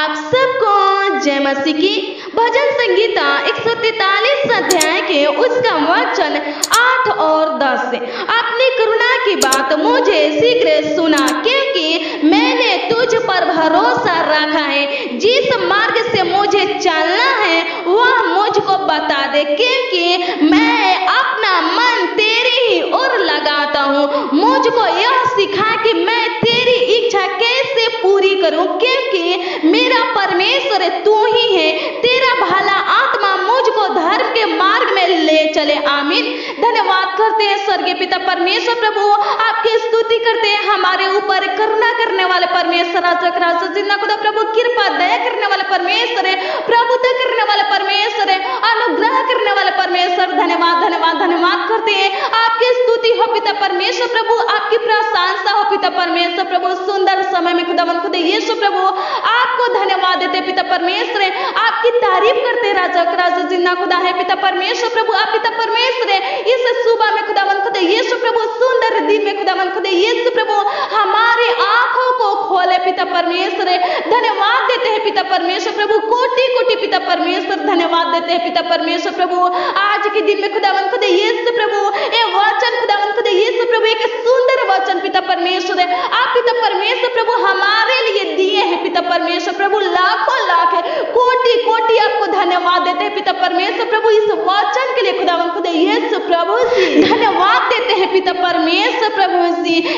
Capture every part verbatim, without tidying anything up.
आप सबको जय मसीह की। भजन संगीता एक सौ तैंतालीस अध्याय के उसका वचन आठ और दस से, अपनी करुणा की बात मुझे शीघ्र सुना, क्योंकि मैंने तुझ पर भरोसा रखा है। जिस मार्ग से मुझे चलना है वह मुझको बता दे, क्योंकि मैं अपना मन तेरी ही ओर लगाता हूँ। मुझको यह सिखा कि मैं तेरी इच्छा कैसे पूरी करूँ, क्योंकि मेरा परमेश्वर तू ही है। तेरा भला आत्मा मुझको धर्म के मार्ग में ले चले। आमीन। धन्यवाद करते हैं स्वर्गीय पिता परमेश्वर प्रभु, आपकी स्तुति करते हैं। हमारे ऊपर करुणा करने वाले परमेश्वर, जिंदा खुदा प्रभु, कृपा दया करने वाले परमेश्वर है, प्रभुता करने वाले परमेश्वर है, अनुग्रह करने वाले परमेश्वर। धन्यवाद धन्यवाद धन्यवाद करते हैं। आपकी स्तुति हो पिता परमेश्वर प्रभु, आपकी प्रशंसा हो पिता परमेश्वर प्रभु। सुंदर समय में खुदावन खुद यीशु प्रभु आपको धन्यवाद देते पिता परमेश्वर है, आपकी तारीफ करते राजा राजा जिंदा खुदा है पिता परमेश्वर प्रभु। आप पिता परमेश्वर है इस सुबह में खुदावन खुद यीशु प्रभु, सुंदर दिन में खुदावन खुद यीशु प्रभु हमारी आंखों को खोले पिता परमेश्वर। धन्यवाद देते हैं पिता परमेश्वर प्रभु, कोटि कोटि पिता परमेश्वर धन्यवाद देते हैं पिता परमेश्वर प्रभु। आज के दिन में खुदावन खुद यीशु प्रभु ए वचन खुदावन खुद यीशु प्रभु एक सुंदर वचन पिता परमेश्वर है, आप पिता परमेश्वर प्रभु हमारे लिए दिए हैं पिता परमेश्वर प्रभु। लाखों लाख कोटि कोटि आपको धन्यवाद देते हैं पिता परमेश्वर प्रभु, इस वचन के लिए खुदावन खुद यीशु प्रभु धन्यवाद देते हैं पिता परमेश्वर प्रभु।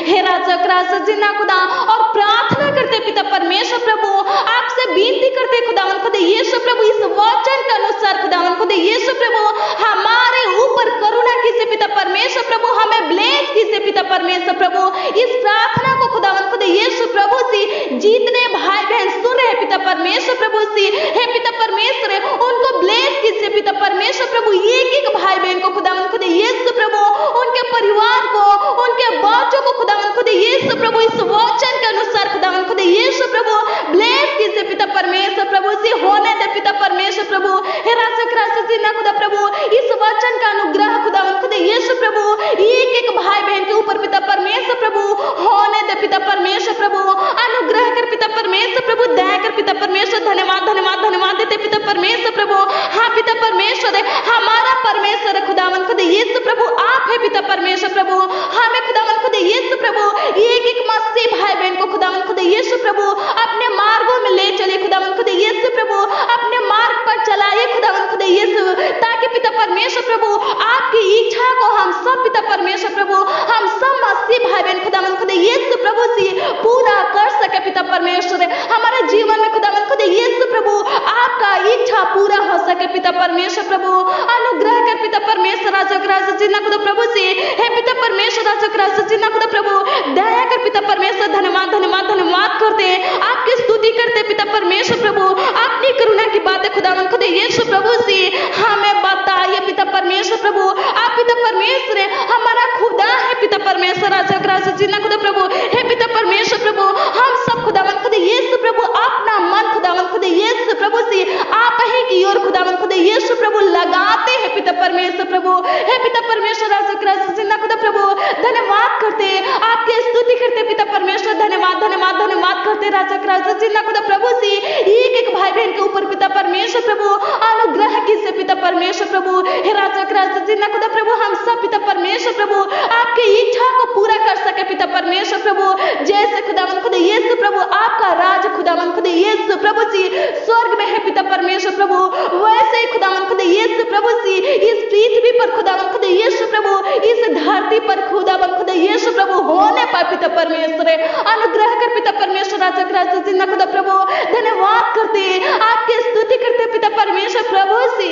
हे राजा राजा जिंदा खुदा, और प्रार्थना करते पिता परमेश्वर प्रभु, आपसे विनती करते खुदावन खुद यीशु प्रभु, इस वचन के अनुसार खुदावन खुद यीशु प्रभु हमारे ऊपर करुणा कीजिए पिता परमेश्वर प्रभु, हमें ब्लेस कीजिए पिता परमेश्वर प्रभु। इस प्रार्थना को खुदावन खुद यीशु प्रभु से जितने भाई बहन सुन रहे पिता परमेश्वर प्रभु से, हे पिता परमेश्वर उनको ब्लेस कीजिए पिता परमेश्वर प्रभु। एक एक भाई बहन को खुदावन खुद यीशु प्रभु, उनके परिवार को, उनके बच्चों को खुदावन खुद यीशु प्रभु इस वचन के अनुसार खुदावन खुद यीशु प्रभु ब्लेस कीजिए पिता परमेश्वर प्रभु, से होने दे पिता परमेश्वर प्रभु। हे रासक रासक जिन्ना खुदा प्रभु, इस वचन का अनुग्रह खुदावन खुद यीशु प्रभु एक एक भाई बहन के ऊपर पिता परमेश्वर प्रभु होने दे पिता परमेश्वर प्रभु। अनुग्रह कर पिता परमेश्वर प्रभु, दया कर पिता परमेश्वर। धन्यवाद धन्यवाद धन्यवाद देते पिता परमेश्वर प्रभु। हाँ पिता परमेश्वर है हमारा परमेश्वर खुदावन खुद यीशु प्रभु, आप है पिता परमेश्वर प्रभु। हमें खुदावन खुद यीशु प्रभु एक एक मसीह भाई बहन को खुदावन खुद यीशु प्रभु अपने मार्गों में ले चले खुदावन खुद यीशु प्रभु, अपने मार्ग पर चलाइए खुदावन खुद यीशु, ताकि पिता परमेश्वर प्रभु आपकी इच्छा को हम सब पिता परमेश्वर प्रभु, हम सब मसीह भाई बहन खुदावन खुद यीशु प्रभु से पूरा कर सके पिता परमेश्वर। हमारे जीवन में खुदावन खुद यीशु प्रभु आपका इच्छा पूरा हो सके पिता परमेश्वर प्रभु। अनुग्रह कर पिता परमेश्वर राजा जिन्ना खुदा प्रभु से, हे पिता परमेश्वर राजा जिन्ना खुदा प्रभु, दया कर पिता परमेश्वर। धन्यवाद धन्यवाद धन्यवाद करते हैं, आपकी स्तुति करते पिता परमेश्वर प्रभु। अपनी करुणा की बातें खुदावन खुद यीशु प्रभु से हमें बताइए पिता परमेश्वर प्रभु, आप पिता परमेश्वर हमारा खुदा है पिता परमेश्वर राजा जिन्ना खुदा प्रभु। हे पिता परमेश्वर प्रभु हम सब खुदावन खुद यीशु प्रभु अपना मन खुदावन खुद यीशु प्रभु से आप ही की ओर खुदावन खुद यीशु प्रभु लगाते हैं पिता परमेश्वर प्रभु। हे पिता परमेश्वर राजा जिन्ना खुदा प्रभु धन्यवाद करते, आपकी स्तुति करते पिता परमेश्वर। धन्यवाद धन्यवाद धन्यवाद करते राजा राजा जिन्ना खुदा प्रभु से, एक एक भाई बहन के ऊपर पिता परमेश्वर प्रभु अनुग्रह कीजिए पिता परमेश्वर प्रभु। हे राजा राजा जिन्ना खुदा प्रभु हम सब पिता परमेश्वर प्रभु आपकी इच्छा को पूरा कर सके पिता परमेश्वर प्रभु, जैसे खुदावन खुद यीशु प्रभु आपका राज खुदावन खुद यीशु प्रभु जी स्वर्ग में है पिता परमेश्वर प्रभु, वैसे ही खुदावन खुद यीशु प्रभु जी इस पृथ्वी पर खुदावन खुद यीशु प्रभु इस धरती पर खुदावन खुद यीशु प्रभु होने पाए पिता परमेश्वर। अनुग्रह कर पिता परमेश्वर राजा राजा जिन्ना खुदा प्रभु, धन्यवाद करते, आपकी स्तुति करते पिता परमेश्वर प्रभु से।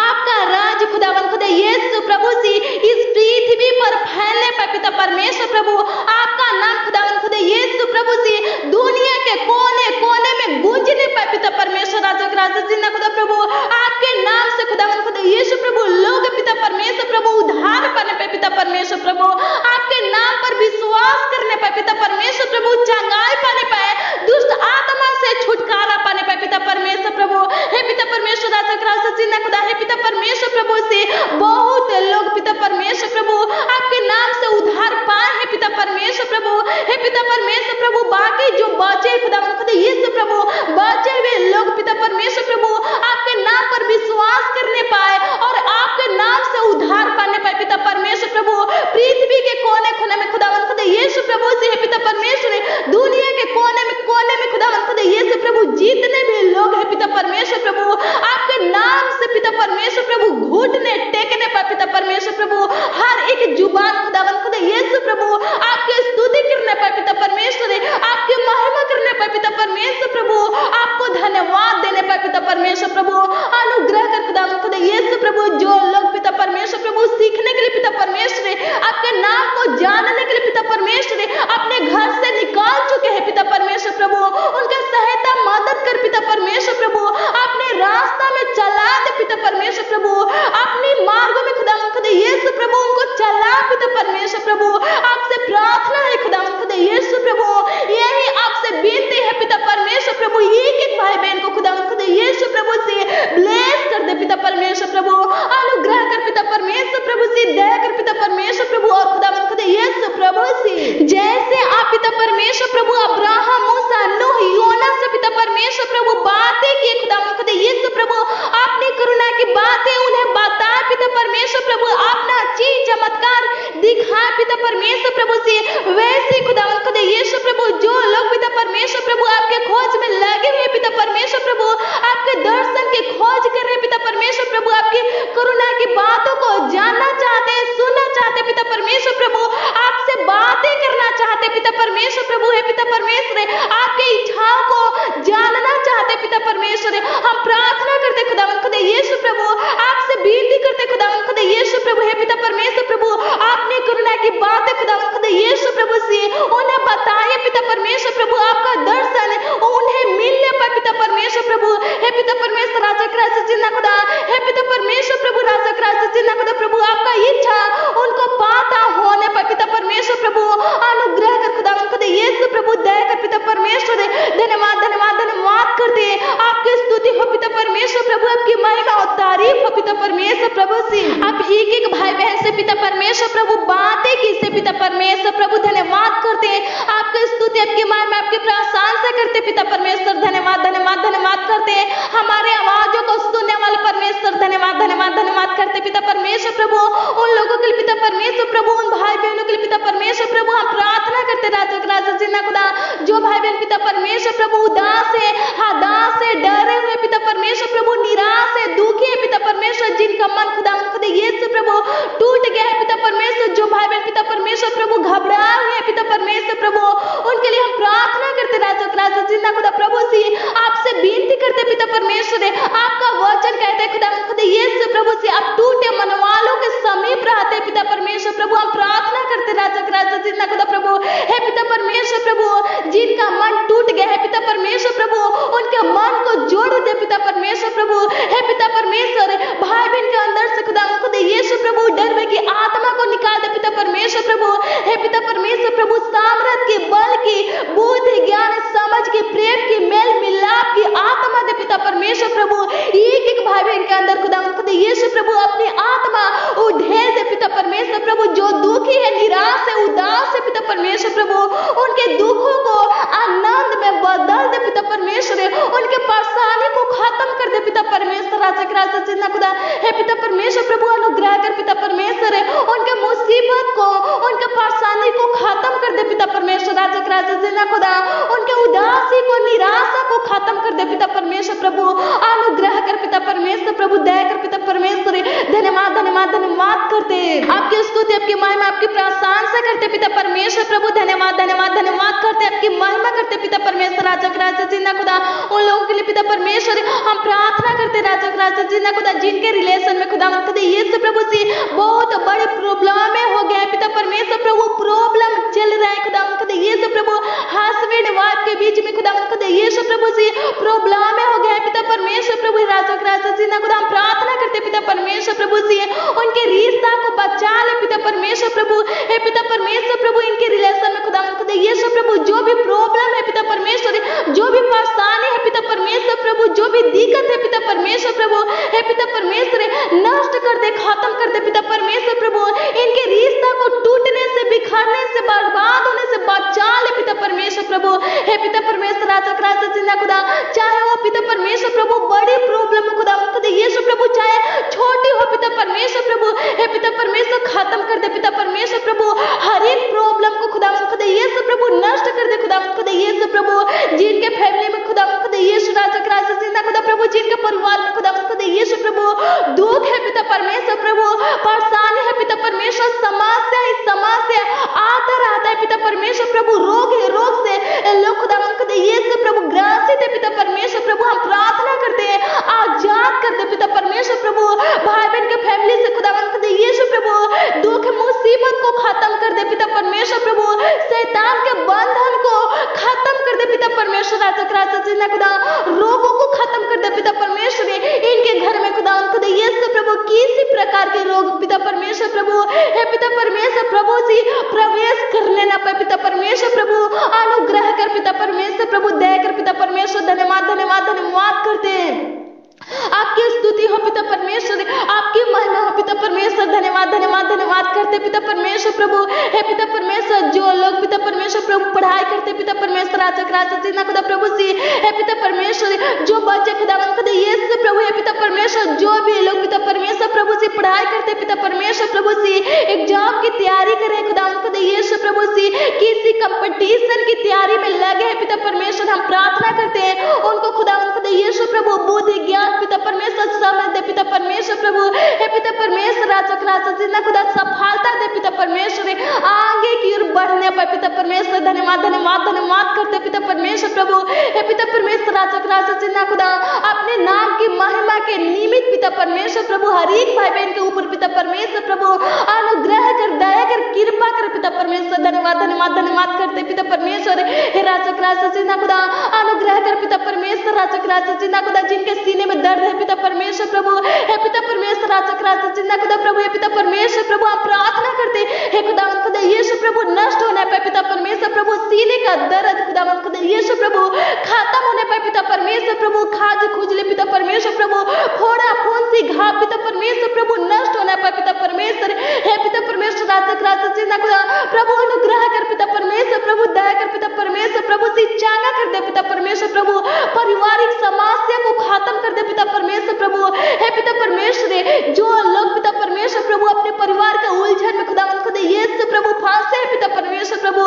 आपका राज खुदावन खुदा यीशु प्रभु से इस पृथ्वी पर फैलने पर पिता परमेश्वर प्रभु, आपका नाम खुदावन खुदा यीशु प्रभु से दुनिया के कोने कोने में गूंजने पर पिता परमेश्वर राजा राजा जिन्ना खुदा प्रभु, आपके नाम से खुदावन खुदा यीशु प्रभु लोग पिता परमेश्वर प्रभु उद्धार पाने पर पिता परमेश्वर प्रभु, आपके नाम पर विश्वास करने पर पिता परमेश्वर प्रभु चंगाई पाने पाए, दुष्ट आत्मा से छुटकारा पाने पाए पिता परमेश्वर प्रभु। हे पिता परमेश्वर राजा राजा जिंदा खुदा, हे पिता परमेश्वर प्रभु से बहुत लोग पिता परमेश्वर प्रभु आपके नाम से उद्धार पाए हैं पिता परमेश्वर प्रभु। हे पिता परमेश्वर प्रभु बाकी जो बचे खुदावन खुद यीशु प्रभु बचे हुए पिता परमेश्वर राजा क्राइस्ट जिन्ना खुदा, हे पिता परमेश्वर प्रभु राजा क्राइस्ट जिन्ना खुदा प्रभु आपका इच्छा उनको पाता होने पर पिता परमेश्वर प्रभु अनुग्रह कर खुदा उनको दे यीशु प्रभु दया कर पिता परमेश्वर दे धन्यवाद धन्यवाद धन्यवाद करते आपकी स्तुति हो पिता परमेश्वर प्रभु, आपकी महिमा और तारीफ हो पिता परमेश्वर प्रभु से। आप एक एक भाई बहन से पिता परमेश्वर प्रभु बातें किससे पिता परमेश्वर प्रभु धन्यवाद करते हैं, आपकी स्तुति आपकी महिमा आपकी प्रशंसा करते पिता परमेश्वर धन्यवाद धन्यवाद धन्यवाद करते हैं। हमारे आवाजों को सुनने वाले परमेश्वर धन्यवाद धन्यवाद धन्यवाद करते पिता परमेश्वर प्रभु, उन लोगों के लिए पिता परमेश्वर प्रभु, उन भाई बहनों के लिए पिता परमेश्वर प्रभु हम प्रार्थना करते राजा राजा जिन्ना खुदा, जो भाई बहन पिता परमेश्वर प्रभु उदास है, हताश है, डरे हुए पिता परमेश्वर प्रभु, निराश है, दुखी है पिता परमेश्वर, जिनका मन खुदा यीशु प्रभु टूट गया है पिता परमेश्वर, जो भाई बहन पिता परमेश्वर प्रभु घबराए हुए हैं पिता परमेश्वर प्रभु, उनके लिए हम प्रार्थना करते राजा राजा जिंदा खुदा प्रभु से आपसे विनती करते पिता परमेश्वर है, आपका वचन कहते हैं खुदा खुद यीशु प्रभु से आप टूटे मन वालों के समीप रहते पिता परमेश्वर प्रभु, हम प्रार्थना करते राजा राजा जिंदा खुदा प्रभु, हे पिता परमेश्वर प्रभु जिनका मन टूट गया है पिता परमेश्वर प्रभु, उनके मन को जोड़ दे पिता परमेश्वर प्रभु, हे पिता परमेश्वर भाई बहन के अंदर से खुदा यीशु प्रभु डर में की आत्मा को निकाल दे पिता परमेश्वर प्रभु, हे पिता परमेश्वर प्रभु सामर्थ के बल की बुद्धि ज्ञान समझ के प्रेम की मेल मिलाप की आत्मा दे पिता परमेश्वर प्रभु, एक एक भाई बहन के अंदर खुदा खुद यीशु प्रभु अपनी आत्मा उधेर दे पिता परमेश्वर प्रभु, जो दुखी है निराश है उदास है पिता परमेश्वर प्रभु, उनके दुखों को आनंद में बदल दे पिता परमेश्वर, उनके परेशानी को खत्म कर दे पिता परमेश्वर राजा राजा जिंदा खुदा, हे पिता परमेश्वर प्रभु अनुग्रह कर पिता परमेश्वर है, उनके मुसीबत को उनके परेशानी को खत्म कर दे पिता परमेश्वर राजा राजा जिंदा खुदा, उनके उदासी को निराशा को खत्म कर दे पिता परमेश्वर प्रभु, अनुग्रह कर पिता परमेश्वर प्रभु, दया कर पिता परमेश्वर धन्यवाद धन्यवाद धन्यवाद करते आपकी स्तुति आपकी महिमा आपकी प्रशंसा करते पिता परमेश्वर प्रभु धन्यवाद धन्यवाद धन्यवाद करते आपकी महिमा करते पिता परमेश्वर राजा राजा जिंदा खुदा, उन लोगों के लिए पिता परमेश्वर हम प्रार्थना करते राजा राजा जिंदा खुदा, जिनके रिलेशन में खुदा खुद यीशु प्रभु से बहुत बड़े प्रॉब्लम में हो गया पिता परमेश्वर प्रभु, प्रॉब्लम चल रहा है खुदा खुद यीशु प्रभु, हस्बैंड वाइफ के बीच में खुदा खुद यीशु प्रभु से प्रॉब्लम में हो गया पिता परमेश्वर प्रभु राजा राजा जिंदा खुदा, हम प्रार्थना करते पिता परमेश्वर प्रभु से उनके रिश्ता को बचा ले पिता परमेश्वर प्रभु, हे पिता परमेश्वर प्रभु इनके रिलेशन में खुदा खुद यीशु प्रभु, जो भी प्रॉब्लम है पिता परमेश्वर, जो भी परेशानी है पिता परमेश्वर प्रभु, जो भी दिक्कत है पिता परमेश्वर प्रभु, हे पिता परमेश्वर नष्ट कर दे खत्म कर दे पिता परमेश्वर प्रभु, इनके रिश्ता को टूटने से बिखरने से बर्बाद होने से बचा ले पिता परमेश्वर प्रभु, हे पिता परमेश्वर राजा राजा जिंदा खुदा, चाहे वो पिता परमेश्वर प्रभु बड़ी प्रॉब्लम खुदा खुद यीशु प्रभु, चाहे छोटी हो पिता परमेश्वर प्रभु, हे पिता परमेश्वर खत्म कर दे पिता परमेश्वर प्रभु, हर एक प्रॉब्लम को खुदा खुद यीशु प्रभु नष्ट कर दे खुदा खुद यीशु प्रभु, जिनके फैमिली में खुदा खुद यीशु राजा राजा जिंदा खुदा प्रभु, जिनके परिवार में खुदा खुद यीशु प्रभु दुख है पिता परमेश्वर प्रभु, परेशानी है पिता परमेश्वर, समस्या है समस्या आता रहता है पिता परमेश्वर प्रभु, रोग है रोग से लोग खुदा खुद यीशु प्रभु ग्रसित है पिता परमेश्वर प्रभु, हम प्रार्थना करते हैं आजाद कर दे पिता परमेश्वर प्रभु, भाई बहन के फैमिली से खुदा खुद यीशु प्रभु दुख मुसीबत को खत्म कर दे पिता परमेश्वर प्रभु, शैतान के बंधन को खत्म कर दे पिता परमेश्वर राजा राजा जिंदा खुदा, रोगों को खत्म कर दे पिता परमेश्वर, इनके घर में खुदा खुद यीशु प्रभु किसी प्रकार के रोग पिता परमेश्वर प्रभु, हे पिता परमेश्वर प्रभु से प्रवेश करने ना पाए पिता परमेश्वर प्रभु, अनुग्रह कर पिता परमेश्वर प्रभु, दया कर पिता परमेश्वर धन्यवाद धन्यवाद धन्यवाद करते हैं आपकी स्तुति हो पिता परमेश्वर, आपकी महिमा हो पिता परमेश्वर धन्यवाद धन्यवाद धन्यवाद करते पिता परमेश्वर प्रभु, हे पिता परमेश्वर जो लोग पिता परमेश्वर प्रभु पढ़ाई करते पिता परमेश्वर राजा राजा जिंदा खुदा प्रभु से, हे पिता परमेश्वर जो बच्चे खुदा खुद यीशु प्रभु, हे पिता परमेश्वर जो भी लोग पिता परमेश्वर प्रभु से पढ़ाई करते पिता परमेश्वर प्रभु से, एग्जाम की तैयारी कर रहे खुदा खुद यीशु प्रभु से, किसी कंपटीशन की तैयारी में लगे हैं पिता परमेश्वर, हम प्रार्थना करते हैं उनको खुदा खुद यीशु प्रभु बुद्धि ज्ञान पिता परमेश्वर समझ दे पिता परमेश्वर प्रभु, हे पिता परमेश्वर राजा राजा जिंदा खुदा सफलता दे पिता परमेश्वर, आगे की ओर बढ़ने पर पिता परमेश्वर धन्यवाद धन्यवाद धन्यवाद करते पिता परमेश्वर प्रभु, हे पिता परमेश्वर राजा राजा जिंदा खुदा, अपने नाम की महिमा के निमित्त पिता पिता परमेश्वर प्रभु हर एक भाई बहन के ऊपर पिता परमेश्वर प्रभु अनुग्रह कर, दया कर, कृपा कर पिता परमेश्वर। धन्यवाद धन्यवाद धन्यवाद करते पिता परमेश्वर। हे राजक राजा खुदा अनुग्रह कर पिता परमेश्वर। राजक राजा जिंदा खुदा जिनके सीने में दर्द है पिता परमेश्वर प्रभु, हे पिता परमेश्वर राजक राजा जिंदा खुदा प्रभु, हे पिता परमेश्वर प्रभु आप प्रार्थना करते हे खुदा खुदा यीशु प्रभु नष्ट होने पर पिता परमेश्वर प्रभु सीने का दर्द खुदा खुदा यीशु प्रभु खत्म होने पर पिता परमेश्वर प्रभु खाज खुजले पिता परमेश्वर प्रभु फोड़ा फोन से घा पिता परमेश्वर प्रभु नष्ट होने पर पिता परमेश्वर, हे पिता परमेश्वर राजक राजा जिंदा खुदा प्रभु अनुग्रह कर पिता परमेश्वर प्रभु, दया कर पिता परमेश्वर प्रभु, सिंचाना कर दे पिता परमेश्वर प्रभु, पारिवारिक समस्या को खत्म कर दे पिता परमेश्वर प्रभु। हे पिता परमेश्वर जो लोग पिता परमेश्वर प्रभु अपने परिवार के उलझन में खुदावंद खुदा यीशु प्रभु फांसे हैं पिता परमेश्वर प्रभु,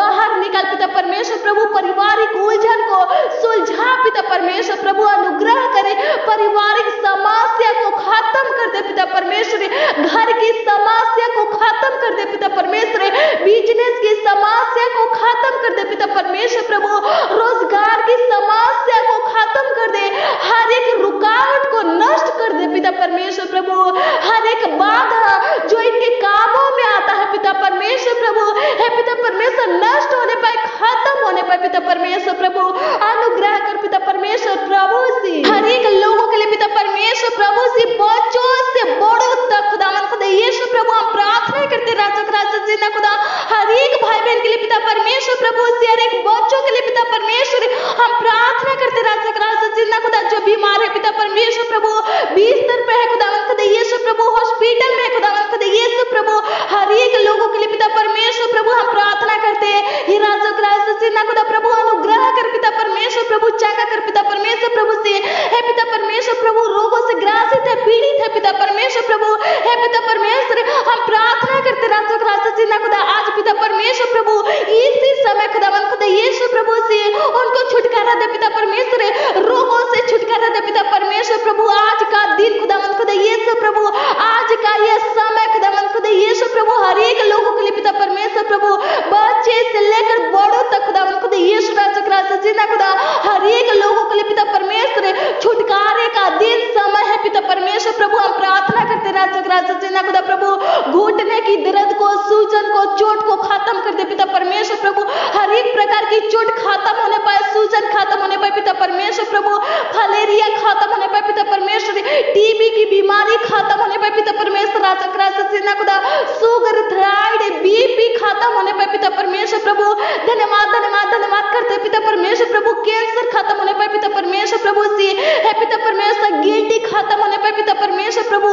बाहर निकाल पिता परमेश्वर प्रभु, पारिवारिक उलझन को सुलझा पिता परमेश्वर प्रभु, अनुग्रह करे, पारिवारिक समस्या को खत्म कर दे पिता परमेश्वर, घर की समस्या को खत्म कर दे पिता परमेश्वर, बिजनेस की समस्या को खत्म कर दे पिता परमेश्वर प्रभु, रोजगार की समस्या को खत्म कर दे, हर एक रुकावट को नष्ट कर दे पिता परमेश्वर प्रभु, हर एक बाधा जो इनके कामों में आता है पिता परमेश्वर प्रभु, हे पिता परमेश्वर नष्ट होने पर खत्म होने पर पिता परमेश्वर प्रभु अनुग्रह कर पिता परमेश्वर प्रभु से हर एक लोगों के लिए पिता परमेश्वर प्रभु से बच्चों से बड़ों तक खुदावन खुदा यीशु प्रभु हम प्रार्थना करते राजक राजा जिंदा खुदा हर एक भाई बहन के लिए पिता परमेश्वर प्रभु से हर एक बच्चों के लिए पिता परमेश्वर हम प्रार्थना करते राजक राजा जिंदा खुदा जो बीमार है पिता परमेश्वर प्रभु, बिस्तर पे है खुदावन खुदा यीशु प्रभु, हॉस्पिटल में है खुदावन खुदा यीशु प्रभु, हर एक लोगों के लिए पिता परमेश्वर प्रभु हम प्रार्थना करते हैं हे राजा राजा जिंदा खुदा प्रभु अनुग्रह कर पिता परमेश्वर प्रभु, चाका कर पिता परमेश्वर प्रभु से, हे पिता परमेश्वर प्रभु रोगों से ग्रासित है पीड़ित है पिता परमेश्वर प्रभु, हे पिता परमेश्वर हम प्रार्थना करते राजा राजा जिंदा खुदा आज पिता परमेश्वर प्रभु इसी समय खुदावन खुदा यीशु प्रभु से उनको छुटकारा दे पिता परमेश्वर, रोगों से छुटकारा दे पिता परमेश्वर प्रभु, आज का दिन खुदावंद खुदा यीशु प्रभु, आज का यह समय खुदावंद खुदा यीशु प्रभु हर एक लोगों के लिए पिता परमेश्वर प्रभु, बच्चे से लेकर बड़ों तक खुदावंद खुदा यीशु राजा राजा जिंदा खुदा हर एक लोगों के लिए पिता परमेश्वर छुटकारे का दिन समय है पिता परमेश्वर प्रभु हम प्रार्थना करते राजा राजा जिंदा खुदा प्रभु घुटने की दर्द को, सूजन को, चोट को खत्म कर दे पिता परमेश्वर प्रभु, हर एक प्रकार की चोट खत्म होने पाए, सूजन खत्म होने पाए पिता परमेश्वर प्रभु, फलेरिया खत्म होने पर पिता परमेश्वर, टीबी की बीमारी खत्म होने पर पिता परमेश्वर राजक राजा जिंदा खुदा, शुगर, थायराइड, बीपी खत्म होने पर पिता परमेश्वर प्रभु धन्यवाद धन्यवाद धन्यवाद करते पिता परमेश्वर प्रभु, कैंसर खत्म होने पर पिता परमेश्वर प्रभु से, हे पिता परमेश्वर गिल्टी खत्म होने पर पिता परमेश्वर प्रभु,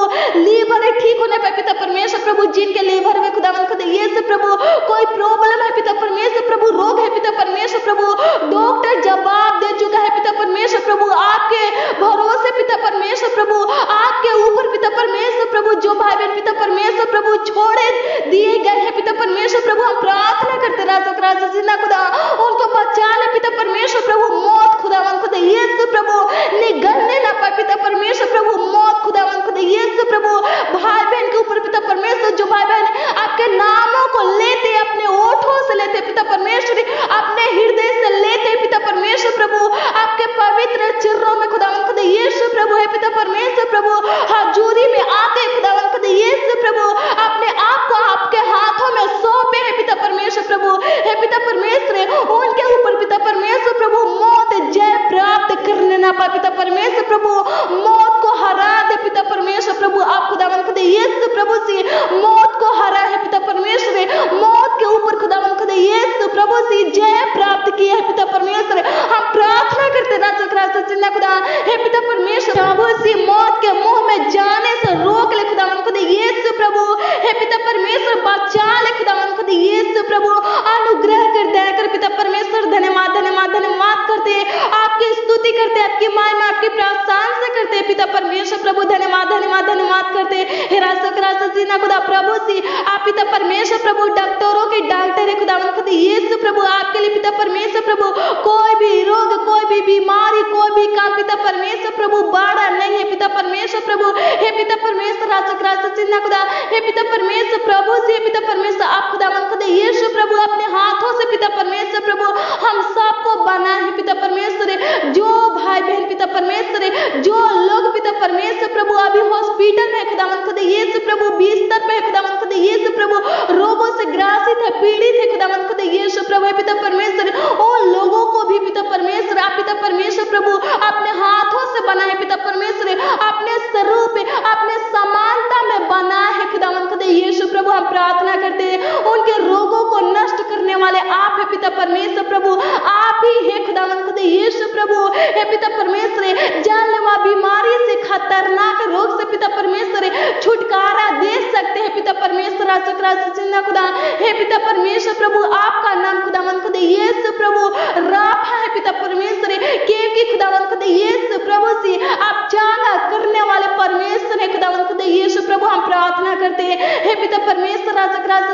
लीवर ठीक होने पर पिता परमेश्वर प्रभु, जिनके लीवर में खुदावंद खुदा यीशु प्रभु कोई प्रॉब्लम है पिता परमेश्वर प्रभु, रोग है पिता परमेश्वर प्रभु, डॉक्टर जवाब दे चुका है पिता परमेश्वर प्रभु, आपके भरोसे पिता परमेश्वर प्रभु, आपके ऊपर पिता परमेश्वर प्रभु जो भाई बहन पिता परमेश्वर प्रभु छोड़े दिए गए हैं पिता परमेश्वर प्रभु हम प्रार्थना करते राजक राजा जिंदा खुदा उनको बचा ले पिता परमेश्वर प्रभु, मौत खुदावंद खुदा यीशु प्रभु निगलने ना पाए पिता परमेश्वर प्रभु, मौत खुदावंद खुदा यीशु प्रभु भाई बहन के ऊपर पिता परमेश्वर जो भाई बहन आपके नामों को लेते अपने ओठों से लेते पिता परमेश्वर, अपने हृदय से लेते पिता परमेश्वर प्रभु, आपके पवित्र चिरों में खुदावंद खुदा यीशु प्रभु है पिता परमेश्वर प्रभु, हजूरी में आते खुदावंद खुदा यीशु प्रभु अपने आप को आपके हाथों में सौंपे है पिता परमेश्वर प्रभु, हे पिता परमेश्वर उनके ऊपर पिता परमेश्वर प्रभु मौत जय प्राप्त करने ना पाए पिता परमेश्वर प्रभु, मौत को हरा दे पिता परमेश्वर प्रभु, आप खुदावंद खुदा यीशु प्रभु से मौत को हरा है पिता परमेश्वर, मौत के ऊपर खुदावंद खुदा यीशु प्रभु से जय प्राप्त किया है पिता परमेश्वर, हम प्रार्थना करते राजक राजा जिंदा खुदा हे पिता परमेश्वर प्रभु से मौत के मुंह में जाने से रोक ले खुदावंद खुदा यीशु प्रभु, हे पिता परमेश्वर बचा ले खुदावंद खुदा यीशु प्रभु, अनुग्रह कर दया कर पिता परमेश्वर, धन्यवाद धन्यवाद धन्यवाद करते आपकी स्तुति करते आपकी महिमा आपकी प्रशंसा करते पिता परमेश्वर प्रभु, धन्यवाद धन्यवाद धन्यवाद करते हे राजक राजा जिंदा खुदा प्रभु से आप पिता परमेश्वर प्रभु डॉक्टरों के डॉक्टर है खुदावंद खुदा यीशु प्रभु, आपके लिए पिता परमेश्वर प्रभु कोई भी रोग, कोई भी बीमारी, कोई भी काम पिता परमेश्वर प्रभु बड़ा नहीं है पिता परमेश्वर प्रभु, हे पिता परमेश्वर राजक राजा जिंदा खुदा हे पिता परमेश्वर प्रभु से पिता परमेश्वर आप खुदावंद खुदा यीशु प्रभु अपने हाथों से पिता परमेश्वर प्रभु हम सबको बनाए हैं पिता परमेश्वर, जो भाई बहन पिता परमेश्वर जो लोग पिता परमेश्वर प्रभु अभी पीड़ित है खुदावंत खुदा यीशु प्रभु हे पिता परमेश्वर, ओ लोगों को भी पिता परमेश्वर आप पिता परमेश्वर प्रभु अपने हाथों से बना है पिता परमेश्वर, अपने स्वरूप अपने समानता में बना है खुदावंत खुदा यीशु प्रभु। हम प्रार्थना करते हैं उनके रोगों को नष्ट करने वाले आप है पिता परमेश्वर प्रभु, आप ही है खुदावंत खुदा यीशु प्रभु हे पिता परमेश्वर, जानलेवा बीमारी से खतरनाक रोग से पिता परमेश्वर छुटकारा दे सकते हैं पिता परमेश्वर जिंदा खुदा हे पिता परमेश्वर प्रभु। आपका नाम खुदावंत खुदा यीशु प्रभु राफा है पिता परमेश्वर, क्योंकि खुदावंत खुदा यीशु प्रभु से आप जाना करने वाले परमेश्वर है खुदावंत खुदा यीशु प्रभु। हम प्रार्थना करते हैं हे पिता परमेश्वर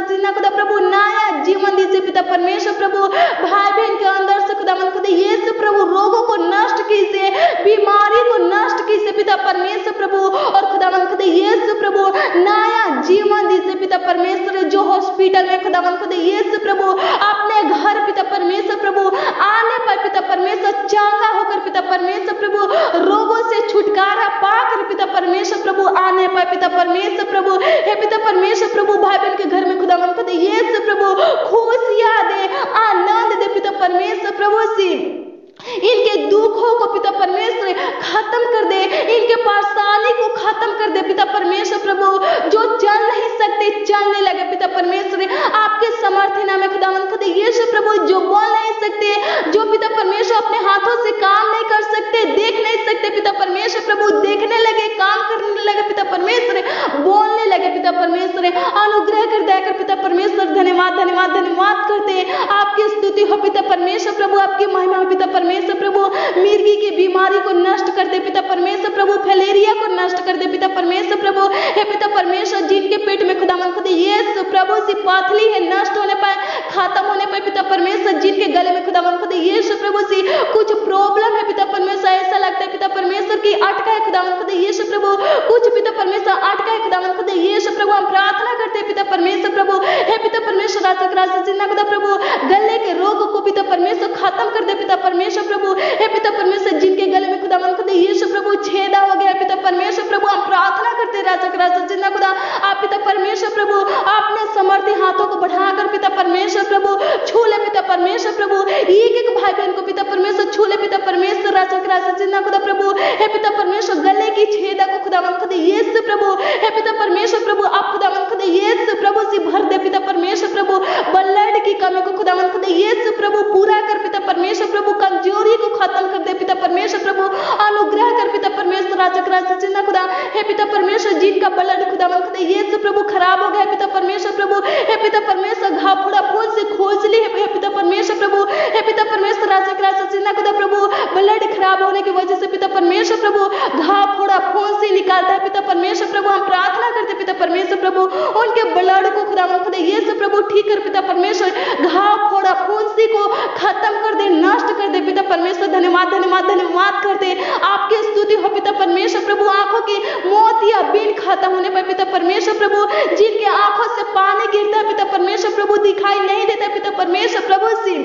जिंदा खुदा प्रभु, नया जीवन दीजिए पिता परमेश्वर प्रभु भाई बहन के अंदर से खुदावंत खुदा यीशु प्रभु, रोगों को नष्ट कीजिए, बीमारी को नष्ट कीजिए पिता परमेश्वर प्रभु, और खुदावंत खुदा यीशु प्रभु नया जीवन दीजिए पिता परमेश्वर। जो हॉस्पिटल में खुदावंत खुदा यीशु प्रभु अपने घर पिता परमेश्वर प्रभु आने पर पिता परमेश्वर चंगा होकर पिता परमेश्वर प्रभु रोगों से छुटकारा पाकर पिता परमेश्वर प्रभु आने पर पिता परमेश्वर प्रभु हे पिता परमेश्वर प्रभु भाई बहन के घर में खुदावंत खुदा यीशु प्रभु खुशियां दे, आनंद दे पिता परमेश्वर प्रभु से, इनके दुखों को पिता परमेश्वर खत्म कर दे, इनके परेशानी को खत्म कर दे पिता परमेश्वर प्रभु। जो चल नहीं सकते चलने लगे पिता परमेश्वर आपके समर्थना में खुदावंत खुदा यीशु प्रभु, जो बोल नहीं सकते, जो पिता परमेश्वर अपने हाथों से काम नहीं कर सकते, देख नहीं सकते पिता परमेश्वर प्रभु देखने लगे, काम करने लगे पिता परमेश्वर, बोलने लगे पिता परमेश्वर। अनुग्रह कर दया कर पिता परमेश्वर, धन्यवाद धन्यवाद धन्यवाद करते, आपकी स्तुति हो पिता परमेश्वर प्रभु, आपकी महिमा हो पिता परमेश्वर प्रभु। मिर्गी की बीमारी को नष्ट कर दे पिता परमेश्वर प्रभु, फैलेरिया को नष्ट कर दे पिता परमेश्वर प्रभु हे पिता परमेश्वर। जिनके पेट में खुदावंत खुदा यीशु प्रभु सी पाथली है, नष्ट होने पर खत्म होने पर पिता परमेश्वर, जिनके गले में खुदावंत खुदा यीशु प्रभु सी कुछ प्रॉब्लम है पिता परमेश्वर, ऐसा लगता है पिता परमेश्वर की अटका है खुदावंत खुदा यीशु प्रभु, कुछ पिता परमेश्वर अटका है खुदावंत खुदा यीशु प्रभु। हम प्रार्थना करते हैं पिता परमेश्वर प्रभु हे पिता परमेश्वर राजक जिंदा खुदा प्रभु, गले के रोग को पिता परमेश्वर खत्म कर दे पिता परमेश्वर प्रभु हे पिता परमेश्वर। जिनके गले में खुदावंत खुदा यीशु प्रभु छेदा हो गया पिता परमेश्वर प्रभु, हम प्रार्थना करते राजा का राजा जिंदा खुदा आप पिता परमेश्वर प्रभु आपने समर्थी हाथों को बढ़ाकर पिता परमेश्वर प्रभु छू ले पिता परमेश्वर प्रभु, एक एक भाई बहन को पिता परमेश्वर छू ले पिता परमेश्वर राजा का राजा जिंदा खुदा प्रभु हे पिता परमेश्वर। गले की छेदा को खुदावंत खुदा यीशु प्रभु हे पिता परमेश्वर प्रभु आप खुदावंत खुदा यीशु प्रभु से भर दे पिता परमेश्वर प्रभु। ब्लड की कमी को खुदावंत खुदा यीशु प्रभु पूरा कर पिता परमेश्वर प्रभु, कमजोरी को खत्म कर दे पिता परमेश्वर प्रभु, अनुग्रह कर पिता परमेश्वर राजक राजा जिंदा खुदा हे पिता परमेश्वर। जिनका ब्लड खुदावंत खुदा यीशु प्रभु खराब हो गया पिता परमेश्वर प्रभु हे पिता परमेश्वर, घावड़ा फूल से खोजली है हे पिता परमेश्वर प्रभु हे पिता परमेश्वर राजक राजा जिंदा खुदा प्रभु। ब्लड खराब होने की वजह से पिता परमेश्वर प्रभु घावड़ा फूल से निकालता है पिता परमेश्वर प्रभु। हम प्रार्थना करते पिता परमेश्वर प्रभु उनके ब्लड को खुदावंत खुदा यीशु प्रभु ठीक कर पिता परमेश्वर, घावड़ा फूल से को खत्म कर दे, नष्ट कर दे पिता परमेश्वर। धन्यवाद धन्यवाद धन्यवाद करते आपकी स्तुति हो पिता परमेश्वर प्रभु। आंखों की मोतिया बिन खत्म होने पर पिता परमेश्वर प्रभु, जिनके आंखों से पानी गिरता है पिता परमेश्वर प्रभु, दिखाई नहीं देता पिता परमेश्वर प्रभु से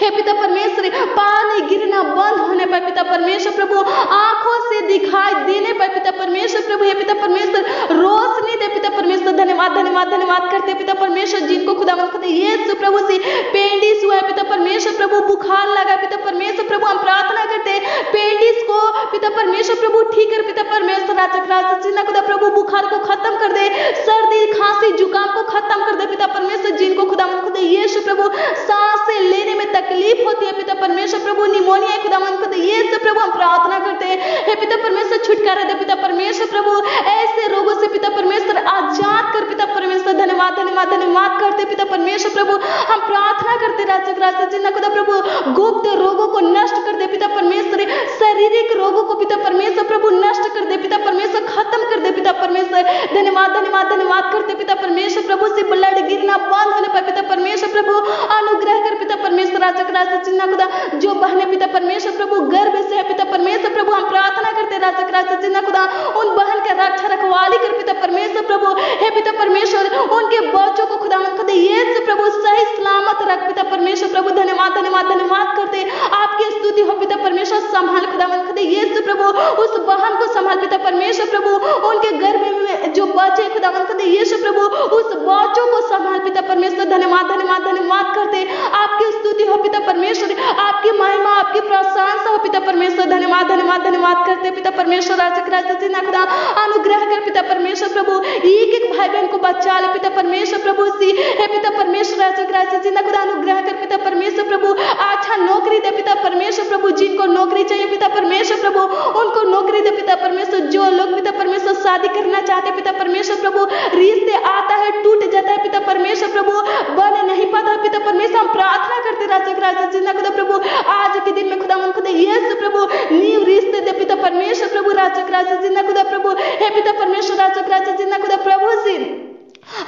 हे पिता परमेश्वर, पानी गिरना बंद होने पर पिता परमेश्वर प्रभु, आंखों से दिखाई देने पर पिता परमेश्वर प्रभु हे पिता परमेश्वर, रोशनी दे पिता परमेश्वर। धन्यवाद धन्यवाद धन्यवाद करते पिता परमेश्वर। जिनको खुदावंत खुदा यीशु प्रभु से पेंडिस हुआ है पिता परमेश्वर प्रभु, बुखार लगा पिता परमेश्वर प्रभु, हम प्रार्थना करते पेंडिस को पिता परमेश्वर प्रभु ठीक कर पिता परमेश्वर राजक राजा जिंदा खुदा प्रभु, बुखार को खत्म कर दे, सर्दी खांसी जुकाम को खत्म कर दे पिता परमेश्वर। जिनको खुदावंत खुदा यीशु प्रभु सांस से लेने में तकलीफ होती है पिता परमेश्वर प्रभु, निमोनिया खुदावंत खुदा यीशु प्रभु, हम प्रार्थना करते हैं हे पिता परमेश्वर छुटकारा दे पिता परमेश्वर प्रभु, ऐसे रोगों से पिता परमेश्वर आजाद कर पिता परमेश्वर। धन्यवाद धन्यवाद धन्यवाद करते पिता परमेश्वर प्रभु। हम प्रार्थना करते राजक राजा जिंदा खुदा प्रभु, गुप्त रोगों को नष्ट कर दे पिता परमेश्वर, शारीरिक रोगों को पिता परमेश्वर प्रभु नष्ट कर दे पिता परमेश्वर, खत्म कर दे पिता परमेश्वर। धन्यवाद धन्यवाद धन्यवाद करते पिता परमेश्वर प्रभु। से ब्लड गिरना बंद होने पर पिता परमेश्वर प्रभु, अनुग्रह कर पिता परमेश्वर राजक राजा जिंदा खुदा। जो बहने पिता परमेश्वर प्रभु गर्भ से है पिता परमेश्वर प्रभु, हम प्रार्थना करते राजक राजा जिंदा खुदा उन बहन के रक्षा रखवाली कर पिता परमेश्वर प्रभु हे पिता परमेश्वर। उनके बच्चों को खुदावंत खुदा यीशु प्रभु सही सलामत रख पिता परमेश्वर प्रभु। धन्यवाद धन्यवाद धन्यवाद करते आपकी स्तुति हो पिता परमेश्वर। परमेश्वर संभाल खुदा खुदा यीशु प्रभु उस बहन को संभाल पिता परमेश्वर प्रभु उनके गर्भ में जो बच्चे खुदा खुदा यीशु प्रभु उस बच्चों को संभाल पिता परमेश्वर धन्यवाद धन्यवाद धन्यवाद करते आपकी स्तुति हो पिता परमेश्वर, आपकी महिमा आपकी प्रशंसा हो पिता परमेश्वर धन्यवाद धन्यवाद धन्यवाद करते पिता परमेश्वर राजा खुदा अनुग्रह कर पिता परमेश्वर प्रभु एक एक भाई बहन को बचा ले पिता परमेश्वर प्रभु सी हे पिता परमेश्वर राजा खुदा अनुग्रह कर पिता परमेश्वर प्रभु अच्छा नौकरी दे पिता परमेश्वर प्रभु, जिनको नौकरी चाहिए पिता परमेश्वर प्रभु उनको नौकरी दे पिता परमेश्वर, जो लोग पिता परमेश्वर शादी करना चाहते पिता परमेश्वर प्रभु रिश्ते आता है टूट जाता है पिता परमेश्वर प्रभु बन नहीं पाता पिता परमेश्वर हम प्रार्थना करते राजा राजा खुदा प्रभु आज के दिन में खुदा मन खुदा यीशु प्रभु नीव रिश्ते दे पिता परमेश्वर प्रभु राजा राजा खुदा प्रभु हे पिता परमेश्वर राजा राजा खुदा प्रभु जी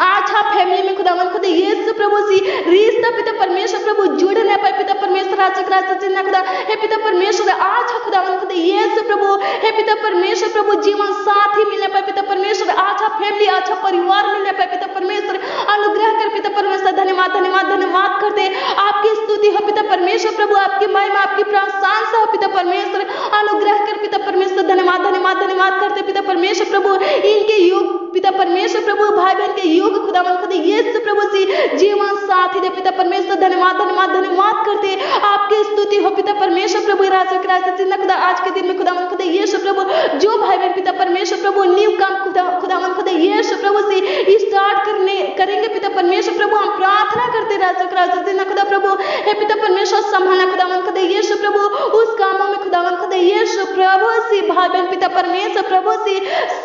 अच्छा फैमिली में खुदावन खुदा यीशु प्रभु सी रिश्ता पिता परमेश्वर प्रभु जुड़ न पाए पिता परमेश्वर राजक राजा खुदा हे पिता परमेश्वर अच्छा खुदावन खुदा यीशु प्रभु हे पिता परमेश्वर प्रभु जीवन साथी मिलने पाए पिता परमेश्वर अच्छा फैमिली अच्छा परिवार मिलने पाए पिता परमेश्वर अनुग्रह कर पिता परमेश्वर धन्यवाद धन्यवाद धन्यवाद करते आपकी स्तुति हो पिता परमेश्वर प्रभु, आपकी महिमा आपकी प्रशंसा हो पिता परमेश्वर अनुग्रह कर पिता परमेश्वर धन्यवाद धन्यवाद धन्यवाद करते पिता परमेश्वर प्रभु इनके युग पिता परमेश्वर प्रभु भाई बहन के युग खुदावन खुदा यीशु प्रभु जी जीवन साथी दे पिता परमेश्वर धन्यवाद धन्यवाद धन्यवाद करते आपकी स्तुति हो पिता परमेश्वर प्रभु राजा राजा जिंदा खुदा आज के दिन में खुदावन खुदा यीशु प्रभु जो भाई बहन पिता परमेश्वर प्रभु न्यू काम खुदावन खुदा यीशु प्रभु से स्टार्ट करने करेंगे पिता परमेश्वर प्रभु हम प्रार्थना करते राजा राजा जिंदा खुदा प्रभु हे पिता परमेश्वर संभालना खुदावन खुदा यीशु प्रभु उस कामों में खुदावन खुदा यीशु प्रभु से भाई बहन पिता परमेश्वर प्रभु से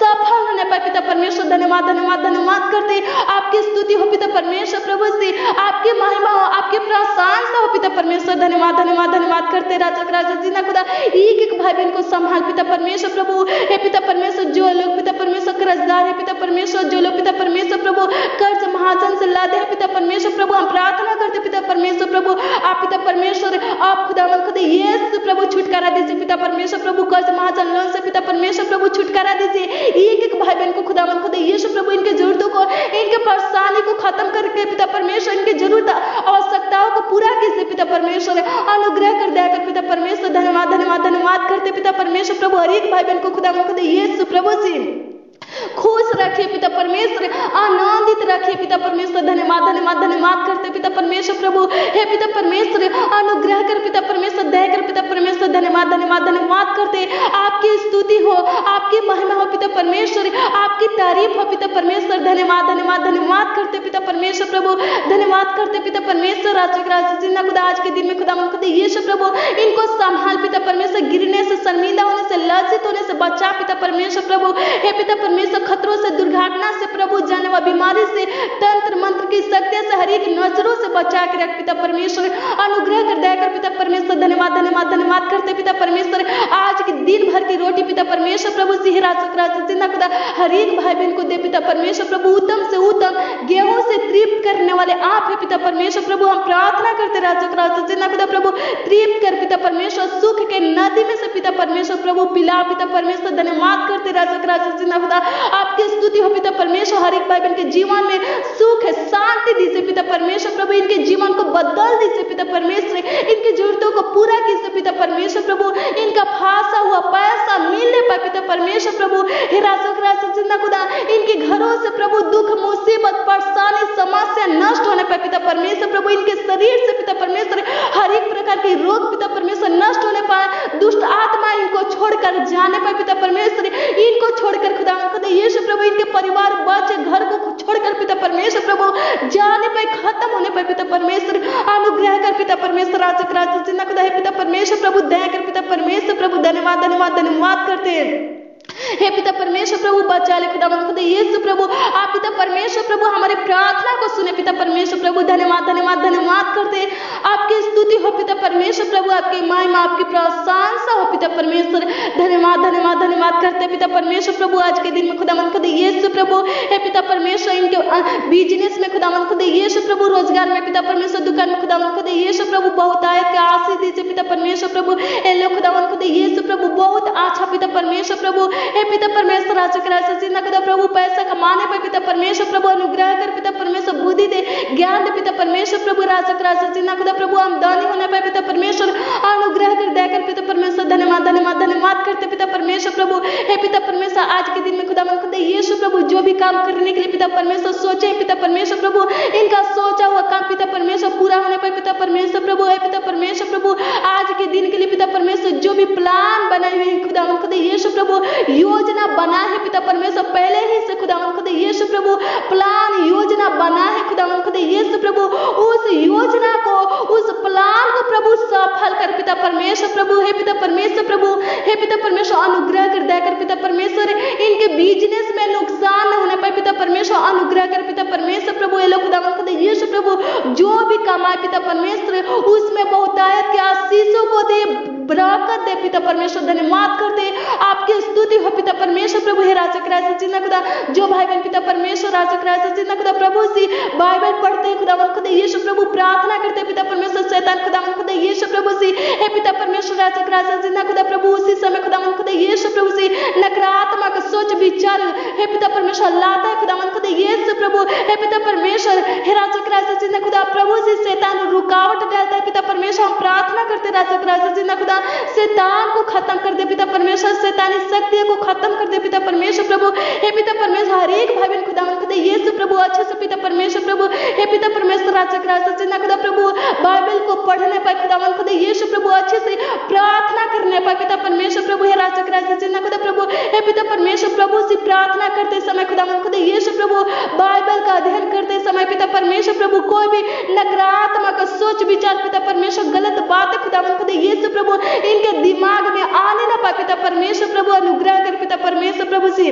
सफल होने पाए पिता परमेश्वर धन्यवाद धन्यवाद धन्यवाद करते आपकी स्तुति हो पिता परमेश्वर प्रभु से, आपकी महिमा हो आपकी प्रशंसा हो पिता परमेश्वर धन्यवाद धन्यवाद धन्यवाद करते राजा राजा जिंदा खुदा एक एक भाई बहन को संभाल पिता परमेश्वर प्रभु हे पिता परमेश्वर जो लोग पिता परमेश्वर कर्जदार है पिता परमेश्वर, जो लोग पिता परमेश्वर प्रभु कर्ज महाजन से लादे हैं पिता परमेश्वर प्रभु हम प्रार्थना करते पिता परमेश्वर प्रभु आप पिता परमेश्वर आप खुदावन खुदा यीशु प्रभु छुटकारा दीजिए पिता परमेश्वर प्रभु कर्ज महाजन लोन से पिता परमेश्वर प्रभु छुटकारा दीजिए एक एक भाई बहन को खुदावन यीशु प्रभु इनके जरूरतों को इनके परेशानी को खत्म करके पिता परमेश्वर इनके जरूरत आवश्यकताओं को पूरा कीजिए पिता परमेश्वर अनुग्रह कर दया कर पिता परमेश्वर धन्यवाद धन्यवाद धन्यवाद करते पिता परमेश्वर प्रभु हर एक भाई बहन को खुदा खुदा यीशु प्रभु जी खुश रखिए पिता परमेश्वर आनंदित रखिए पिता परमेश्वर धन्यवाद धन्यवाद धन्यवाद करते पिता परमेश्वर प्रभु हे पिता परमेश्वर अनुग्रह कर पिता परमेश्वर दया कर पिता परमेश्वर धन्यवाद धन्यवाद धन्यवाद करते आपकी स्तुति हो आपकी महिमा हो पिता परमेश्वर, आपकी तारीफ हो पिता परमेश्वर धन्यवाद धन्यवाद धन्यवाद करते पिता परमेश्वर प्रभु धन्यवाद करते पिता परमेश्वर राजा राजा जिंदा खुदा आज के दिन में खुदा खुदा यीशु प्रभु इनको संभाल पिता परमेश्वर गिरने से शर्मिंदा होने से लज्जित होने से बचा पिता परमेश्वर प्रभु हे पिता परमेश्वर खतरों से दुर्घटना से प्रभु जाने व बीमारी से तंत्र मंत्र की शक्ति से हर एक नजरों से बचा के रख पिता परमेश्वर अनुग्रह कर दया कर पिता परमेश्वर धन्यवाद धन्यवाद धन्यवाद करते पिता परमेश्वर आज के दिन भर की रोटी पिता परमेश्वर प्रभु सिंह राजा जिंदा खुदा हर एक भाई बहन को दे पिता परमेश्वर प्रभु उत्तम से उत्तम गेहूं से तृप्त करने वाले आप है पिता परमेश्वर प्रभु हम प्रार्थना करते राजा राजा जिंदा खुदा प्रभु तृप्त कर पिता परमेश्वर सुख के नदी में से पिता परमेश्वर प्रभु पिला पिता परमेश्वर धन्यवाद करते राजा राजा जिंदा खुदा आपकी स्तुति हो पिता परमेश्वर हर एक भाई बहन के जीवन में सुख शांति दीजिए पिता परमेश्वर प्रभु इनके जीवन को बदल दीजिए पिता परमेश्वर इनकी जरूरतों को पूरा कीजिए पिता परमेश्वर प्रभु इनका फांसा हुआ पैसा मिलने पाए पिता परमेश्वर प्रभु हे राजा राजा जिंदा खुदा इनके घरों से प्रभु दुख मुसीबत परेशानी समस्या नष्ट होने पाए पिता परमेश्वर प्रभु इनके शरीर से पिता परमेश्वर हर एक प्रकार के रोग पिता परमेश्वर नष्ट होने पाए दुष्ट आत्मा इनको छोड़कर जाने पाए पिता परमेश्वर इनको छोड़कर खुदा यीशु प्रभु इनके परिवार बच्चे घर को छोड़कर पिता परमेश्वर प्रभु जाने पे खत्म होने पे पिता परमेश्वर अनुग्रह कर पिता परमेश्वर राजा राजा जिंदा खुदा है पिता परमेश्वर प्रभु दया कर पिता परमेश्वर प्रभु धन्यवाद धन्यवाद धन्यवाद करते हैं हे पिता परमेश्वर प्रभु बचा ले खुदा खुदा यीशु प्रभु आप पिता परमेश्वर प्रभु हमारे प्रार्थना को सुने पिता परमेश्वर प्रभु धन्यवाद धन्यवाद धन्यवाद करते आपकी स्तुति हो पिता परमेश्वर प्रभु, आपकी महिमा आपकी प्रशंसा हो पिता परमेश्वर धन्यवाद धन्यवाद धन्यवाद करते पिता परमेश्वर प्रभु आज के दिन में खुदा खुदा यीशु प्रभु हे पिता परमेश्वर इनके बिजनेस में खुदा खुदा यीशु प्रभु रोजगार में पिता परमेश्वर दुकान में खुदा खुदा यीशु प्रभु बहुत आयत के आशीष दीजिए पिता परमेश्वर प्रभु ए लोग खुदा खुदा यीशु प्रभु बहुत आच्छा पिता परमेश्वर प्रभु, हे पिता परमेश्वर राजा क्राइस्ट जिंदा पिता प्रभु, पैसा कमाने पर पिता परमेश्वर प्रभु अनुग्रह कर पिता परमेश्वर, बुद्धि दे ज्ञान दे पिता परमेश्वर प्रभु राजा क्राइस्ट जिंदा पिता प्रभु, आमदनी होने पर पिता परमेश्वर अनुग्रह कर दया कर पिता परमेश्वर, धन्यवाद धन्यवाद धन्यवाद करते पिता परमेश्वर प्रभु। हे पिता परमेश्वर आज के दिन में खुदा मन खुदा यीशु प्रभु जो भी काम करने के लिए पिता परमेश्वर सोचे पिता परमेश्वर प्रभु, इनका सोचा हुआ काम पिता परमेश्वर पूरा होने पर पिता परमेश्वर प्रभु, हे पिता परमेश्वर प्रभु आज के दिन के लिए पिता परमेश्वर जो भी प्लान बनाए हुए खुदा मन खुदा यीशु प्रभु, योजना बना है पिता परमेश्वर पहले ही से खुदा मन खुदा यीशु प्रभु, प्लान योजना बना है खुदा मन खुदा यीशु प्रभु, उस योजना को उस प्लान को प्रभु सफल कर पिता परमेश्वर प्रभु, हे पिता परमेश्वर प्रभु, हे पिता परमेश्वर अनुग्रह कर दया कर पिता परमेश्वर, इनके बिजनेस में नुकसान न होने पाए पिता परमेश्वर अनुग्रह कर पिता परमेश्वर प्रभु, ये लोग खुदा मन खुदा यीशु प्रभु जो भी कमाए पिता परमेश्वर उसमें बहुतायत के आशीषों को दे बरकत दे पिता परमेश्वर, धन्यवाद करते आपकी स्तुति हो पिता परमेश्वर प्रभु। हे राजा क्राइस्ट जिंदा खुदा जो भाई बहन पिता परमेश्वर राजा क्राइस्ट जिंदा खुदा प्रभु से बाइबल पढ़ते हैं खुदा मन खुदा यीशु प्रभु, प्रार्थना करते पिता परमेश्वर शैतान खुदा मन खुदा यीशु प्रभु से, हे पिता परमेश्वर राजा क्राइस्ट जिंदा खुदा प्रभु उसी समय खुदा मन खुदा यीशु प्रभु से नकारात्मक सोच विचार हे पिता परमेश्वर लाता है खुदा मन खुदा यीशु प्रभु, हे पिता परमेश्वर हे राजा क्राइस्ट जिंदा खुदा प्रभु से शैतान रुकावट डालता है पिता परमेश्वर, हम प्रार्थना करते राजा क्राइस्ट जिंदा खुदा शैतान को खत्म कर दे पिता परमेश्वर, शैतानी शक्तियों को खत्म कर दे पिता परमेश्वर प्रभु। हे पिता परमेश्वर हर एक भाई बहन खुदा मन खुदा यीशु प्रभु अच्छे से पिता परमेश्वर प्रभु, हे पिता परमेश्वर राजा क्राइस्ट जिंदा खुदा प्रभु बाइबल को पढ़ने पर खुदा मन खुदा यीशु प्रभु अच्छे से प्रार्थना करने पर पिता परमेश्वर प्रभु, हे राजा क्राइस्ट जिंदा खुदा प्रभु, हे पिता परमेश्वर प्रभु से प्रार्थना करते समय खुदा मन खुदा यीशु प्रभु, बाइबल का अध्ययन करते समय पिता परमेश्वर प्रभु कोई भी नकारात्मक सोच विचार पिता परमेश्वर गलत बात खुदा मन खुदा यीशु प्रभु इनके दिमाग में आने न पाए पिता परमेश्वर प्रभु, अनुग्रह कर पिता परमेश्वर प्रभु से।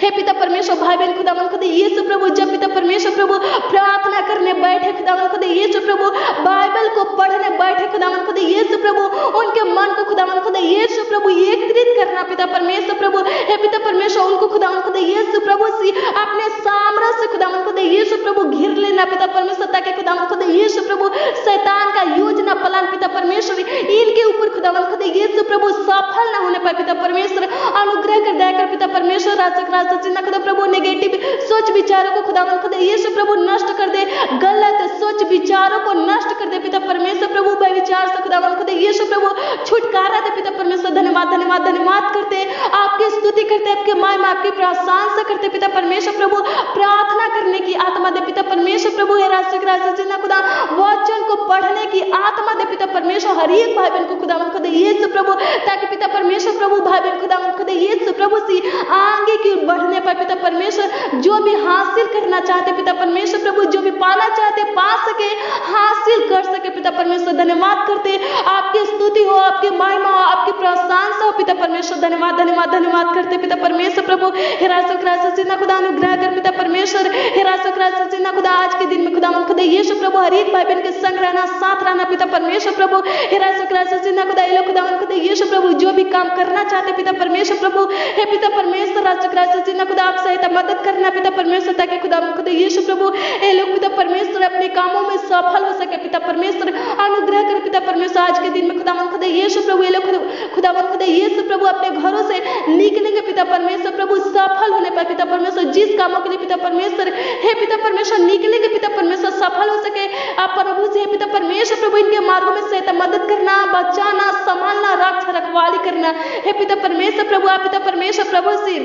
हे पिता परमेश्वर भाई बहन खुदा मन खुदा यीशु प्रभु जब पिता परमेश्वर प्रभु प्रार्थना करने बैठे खुदा मन खुदा यीशु प्रभु, बाइबल को पढ़ने बैठे खुदा मन खुदा यीशु प्रभु, उनके मन को खुदा मन खुदा यीशु प्रभु एकत्रित करना पिता परमेश्वर प्रभु। हे पिता परमेश्वर उनको खुदा मन खुदा यीशु प्रभु से अपने सामर्थ्य खुदा मन खुदा यीशु प्रभु घिर लेना पिता परमेश्वर, ताकि खुदा मन खुदा यीशु प्रभु शैतान का योजना प्लान पिता परमेश्वर इनके ऊपर खुदा मन खुदा यीशु प्रभु सफल न होने पाए पिता परमेश्वर, अनुग्रह कर दया कर पिता परमेश्वर राजा जिंदा खुदा प्रभु, नेगेटिव सोच विचारों को खुदा मन खुदा यीशु प्रभु नष्ट कर दे, गलत सोच विचारों को नष्ट कर दे पिता परमेश्वर प्रभु, भाई विचार से खुदा मन खुदा यीशु प्रभु छुटकारा दे पिता परमेश्वर, धन्यवाद धन्यवाद धन्यवाद करते आपकी स्तुति करते आपके महिमा आपकी प्रशंसा करते पिता परमेश्वर प्रभु, प्रार्थना करने की आत्मा दे पिता परमेश्वर प्रभु, हे राजा क्राइस्ट जिंदा खुदा वचन को पढ़ने की आत्मा दे पिता परमेश्वर हर एक भाई बहन को खुदा मन खुदा यीशु प्रभु, ताकि पिता परमेश्वर प्रभु भाई बहन खुदा मन खुदा यीशु प्रभु से आगे की बढ़ने पर पिता परमेश्वर जो भी हासिल करना चाहते पिता परमेश्वर प्रभु, जो भी पाना चाहते पा सके हासिल कर सके पिता परमेश्वर, धन्यवाद करते आपकी स्तुति हो आपकी महिमा हो आपकी प्रशंसा हो पिता परमेश्वर, धन्यवाद धन्यवाद धन्यवाद करते पिता परमेश्वर प्रभु। हे राजा क्राइस्ट जिंदा खुदा अनुग्रह कर पिता परमेश्वर, हे राजा क्राइस्ट जिंदा खुदा आज के दिन में खुदा मन खुदा यीशु प्रभु हर एक भाई बहन के संग रहना साथ रहना पिता परमेश्वर प्रभु, हे राजा क्राइस्ट जिंदा खुदा ये लोग खुदा मन खुदा यीशु प्रभु जो भी काम करना चाहते पिता परमेश्वर प्रभु, हे पिता परमेश्वर राजा क्राइस्ट जिंदा खुदा आप सहायता मदद करना पिता परमेश्वर, ताकि खुदा मन खुदा यीशु प्रभु ये लोग पिता परमेश्वर अपने कामों में सफल हो सके पिता परमेश्वर, अनुग्रह कर पिता परमेश्वर आज के दिन में खुदा मन खुदा यीशु प्रभु ये लोग खुदा मन खुदा यीशु प्रभु अपने घरों से निकलेंगे पिता परमेश्वर प्रभु सफल होने पर पिता परमेश्वर, जिस कामों के लिए पिता परमेश्वर हे पिता परमेश्वर निकलेंगे पिता परमेश्वर सफल हो सके आप प्रभु से, पिता परमेश्वर प्रभु इनके मार्गों में सहायता मदद करना बचाना संभालना रक्षा रखवाली करना, हे पिता परमेश्वर प्रभु आप पिता परमेश्वर प्रभु से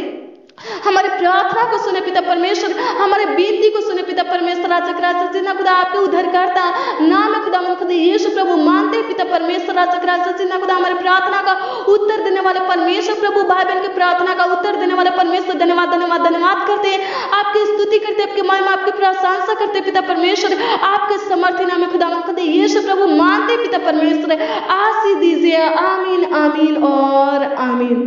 हमारे प्रार्थना को सुने पिता परमेश्वर, हमारे बेनती को सुने पिता परमेश्वर राजा क्राइस्ट जिंदा खुदा आपके उद्धारकर्ता नाम है खुदा मन खुदा यीशु प्रभु मानते पिता परमेश्वर राजा क्राइस्ट जिंदा खुदा, हमारे प्रार्थना का उत्तर देने वाले परमेश्वर प्रभु, भाई बहन की प्रार्थना का उत्तर देने वाले परमेश्वर, धन्यवाद धन्यवाद धन्यवाद करते आपकी स्तुति करते आपकी महिमा आपकी प्रशंसा करते पिता परमेश्वर, आपके समर्थन नाम है खुदा मन खुदा यीशु प्रभु मानते पिता परमेश्वर, आशीष दीजिए, आमीन आमीन और आमीन।